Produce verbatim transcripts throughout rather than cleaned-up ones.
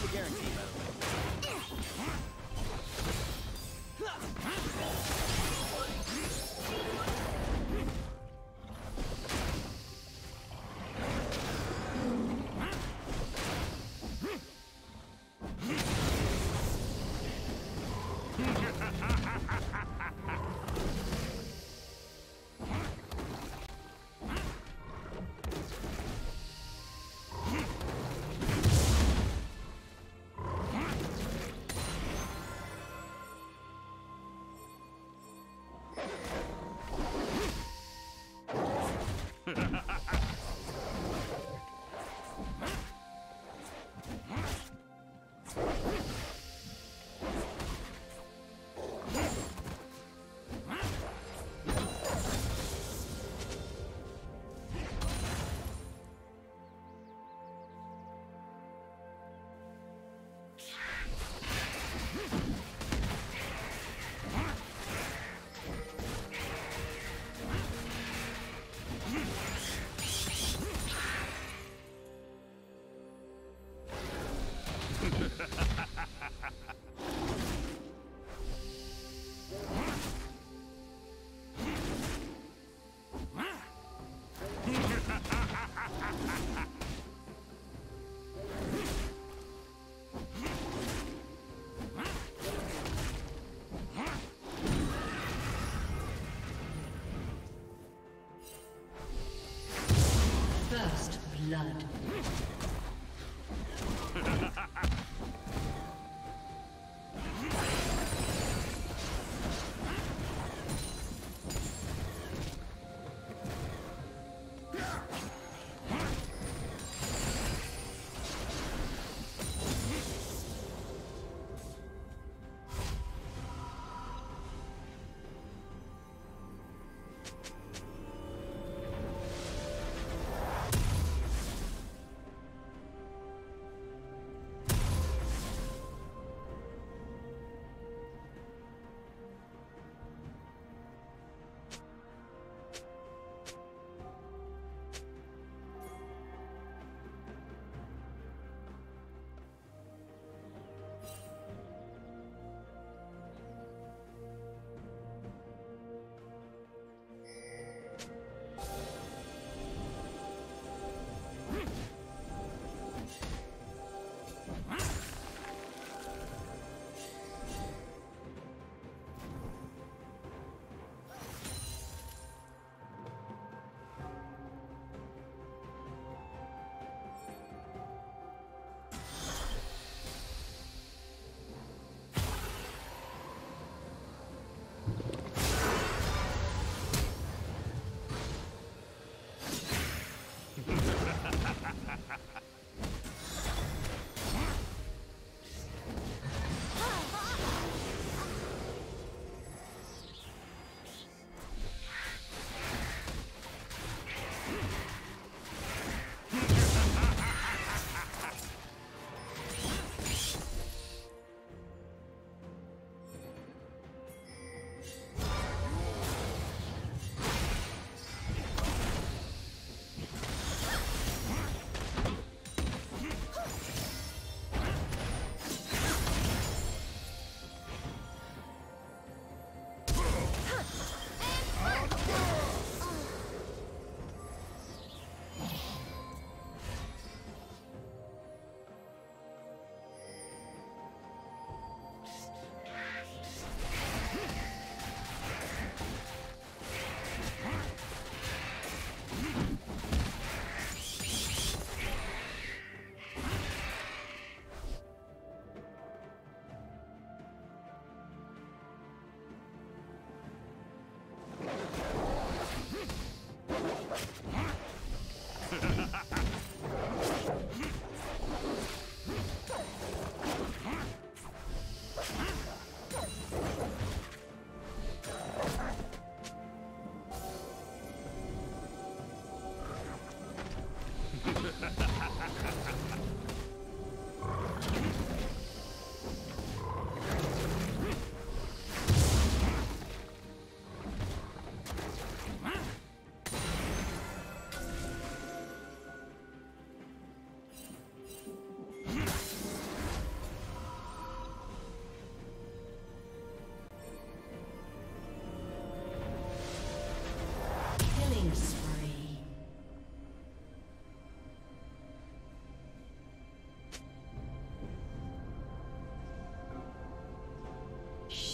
kind of guaranteed, by the way. First blood.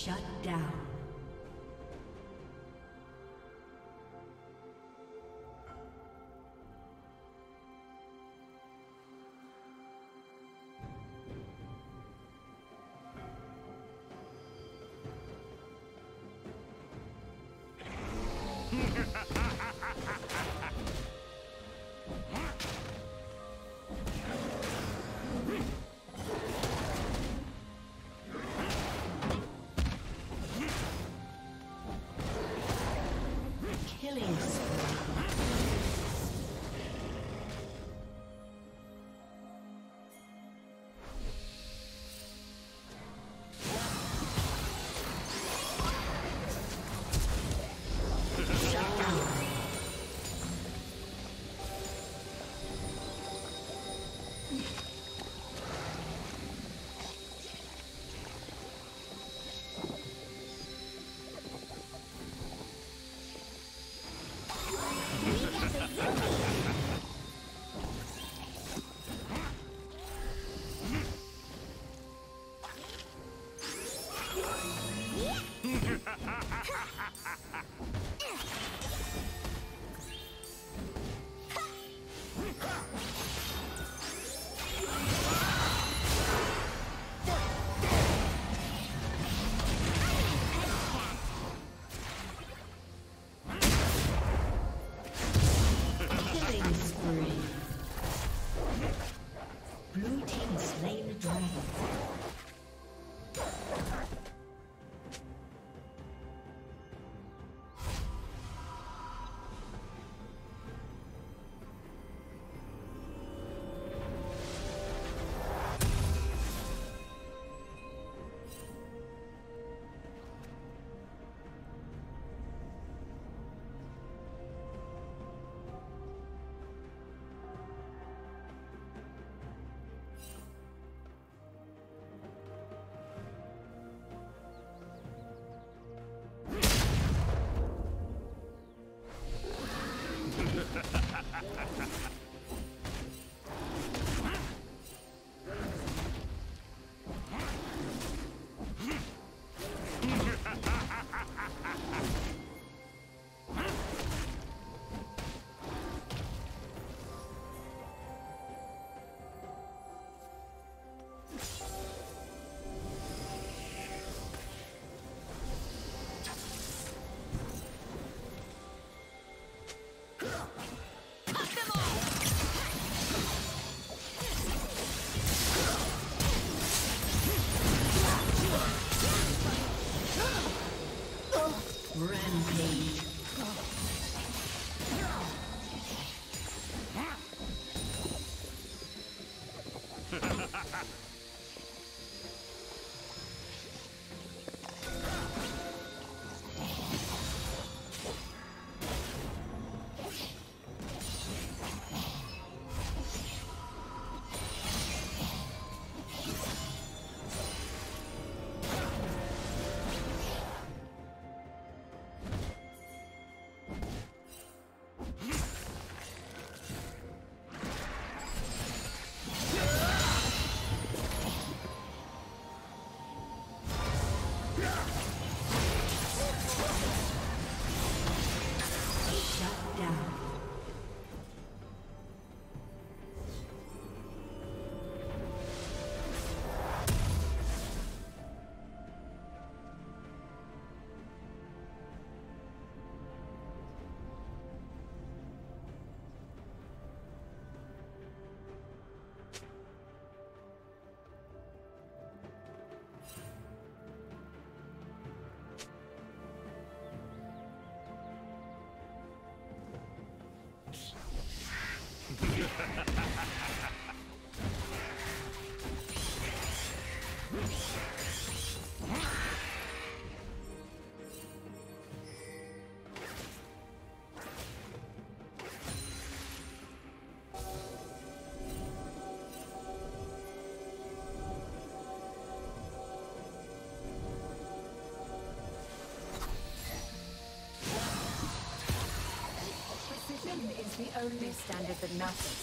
Shut down. The only standard that matters.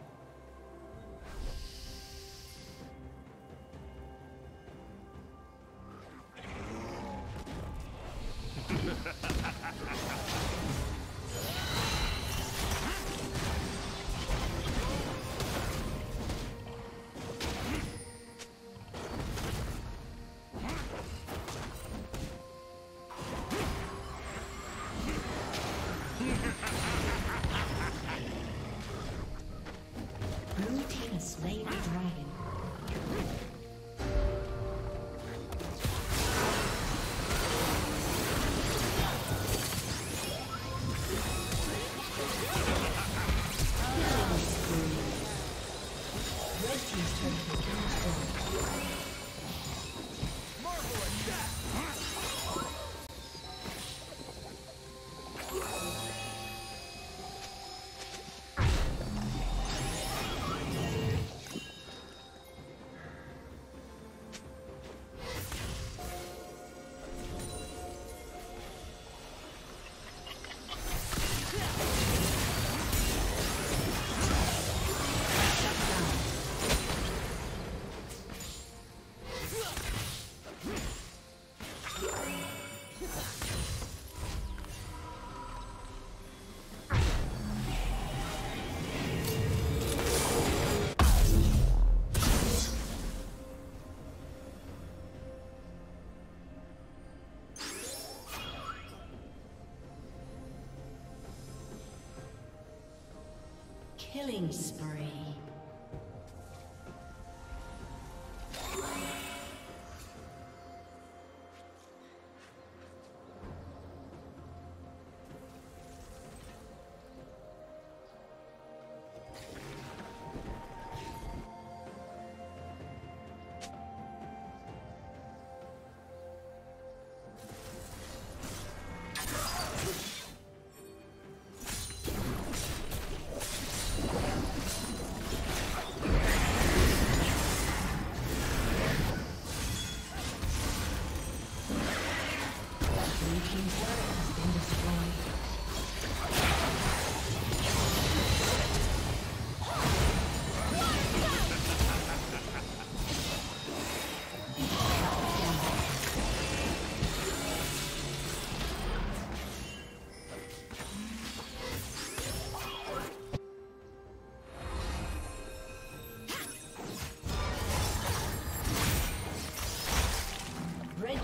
Killing spree.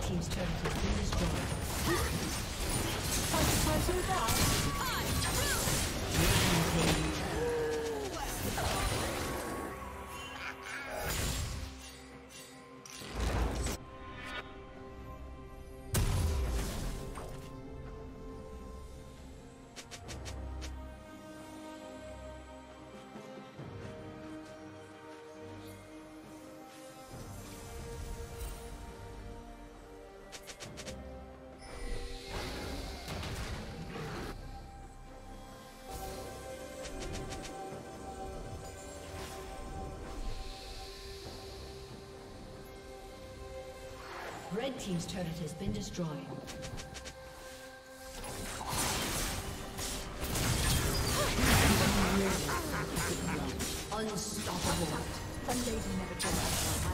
Team's turn to finish job. Red team's turret has been destroyed. Unstoppable. Some days you never turn off.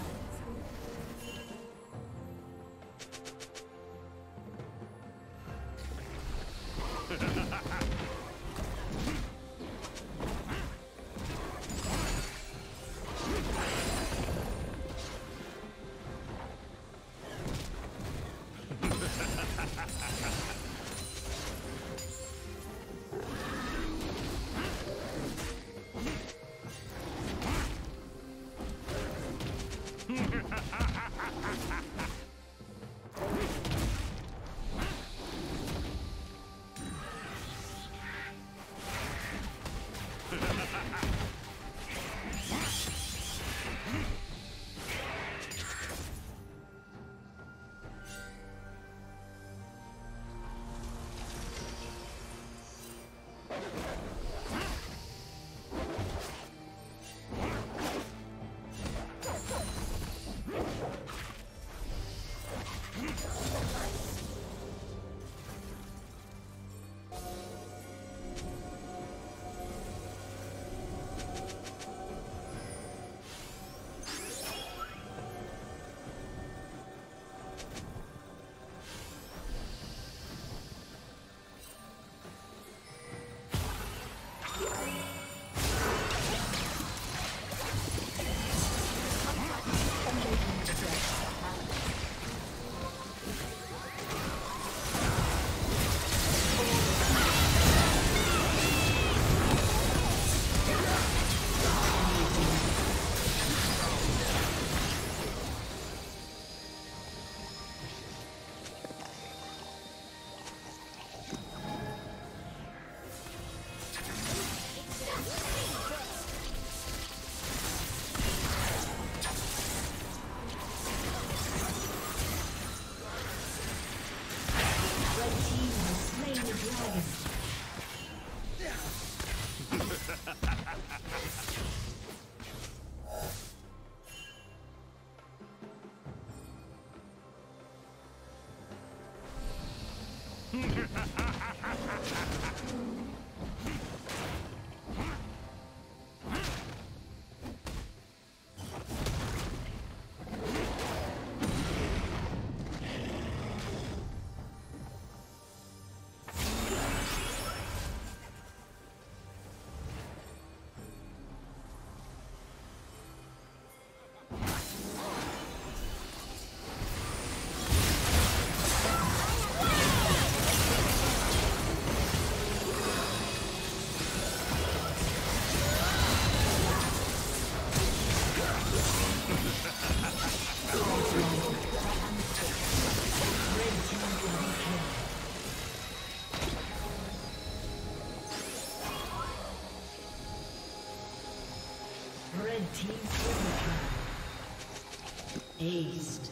Aced.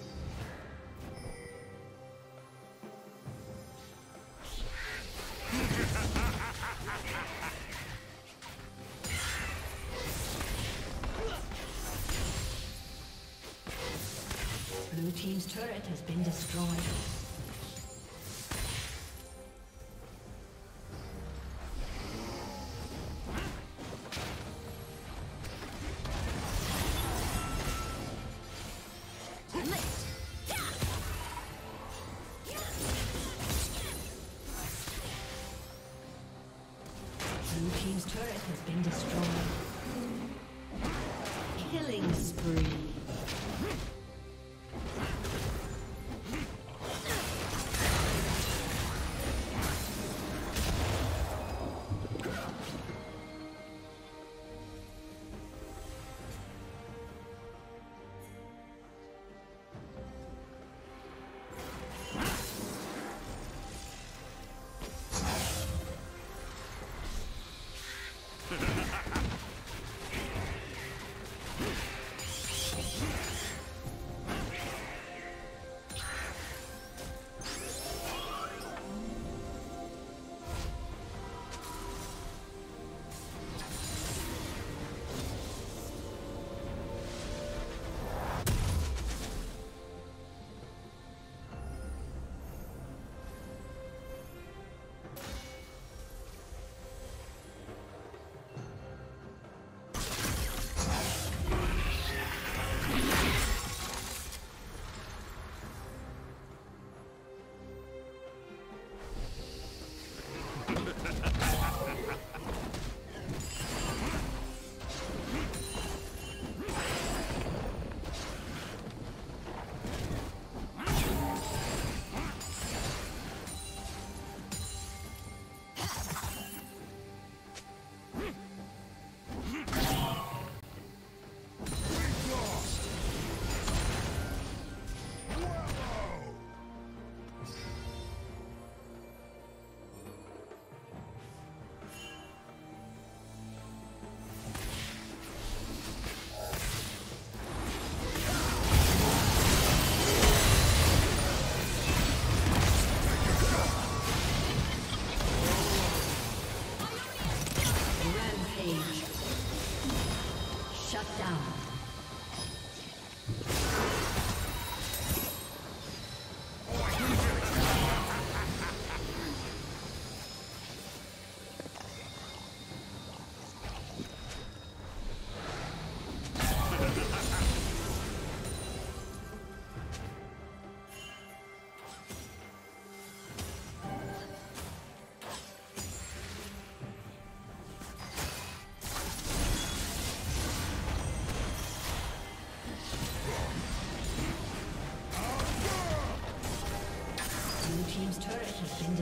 Blue team's turret has been destroyed.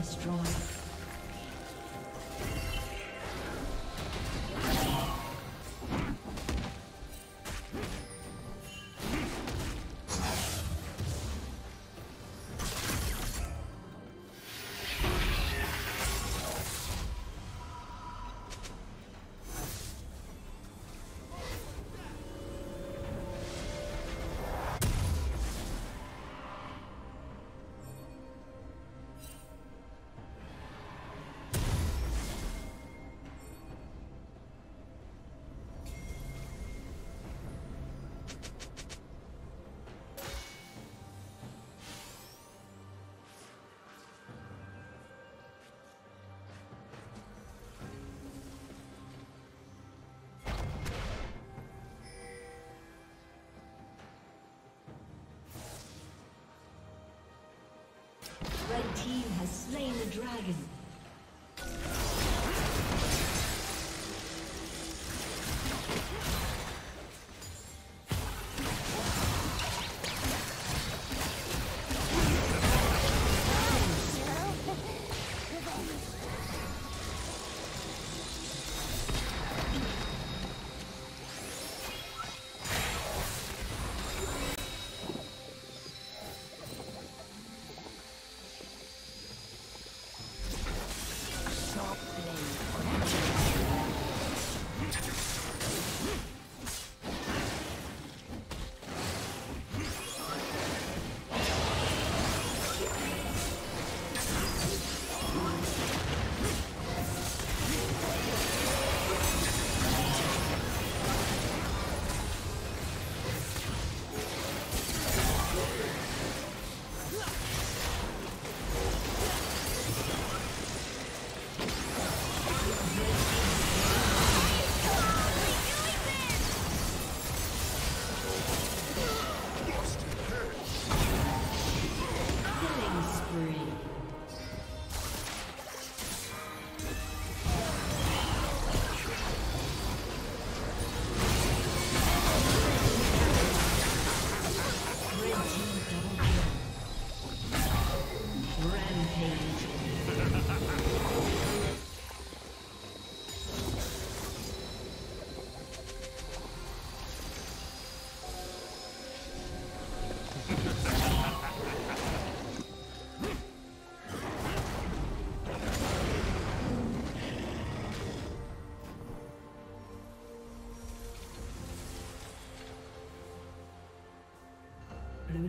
destroyed. Red team has slain the dragon. Blue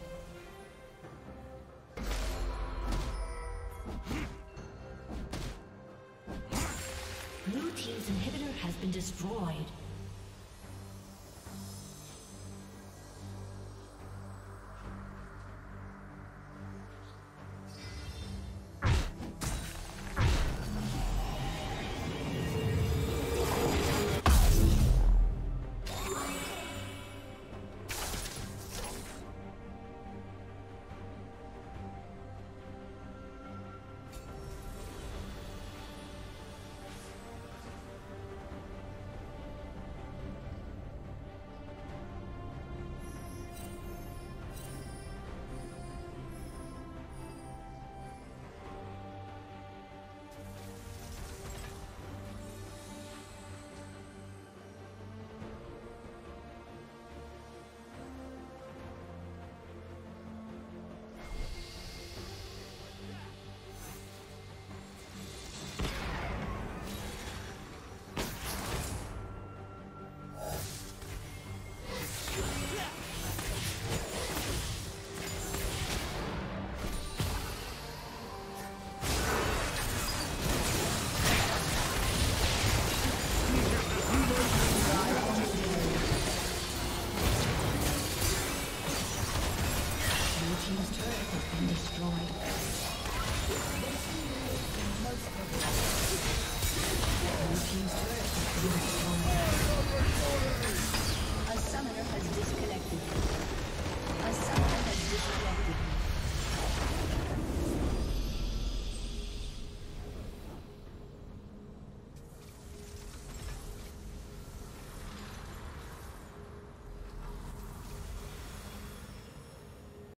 Blue team's inhibitor has been destroyed.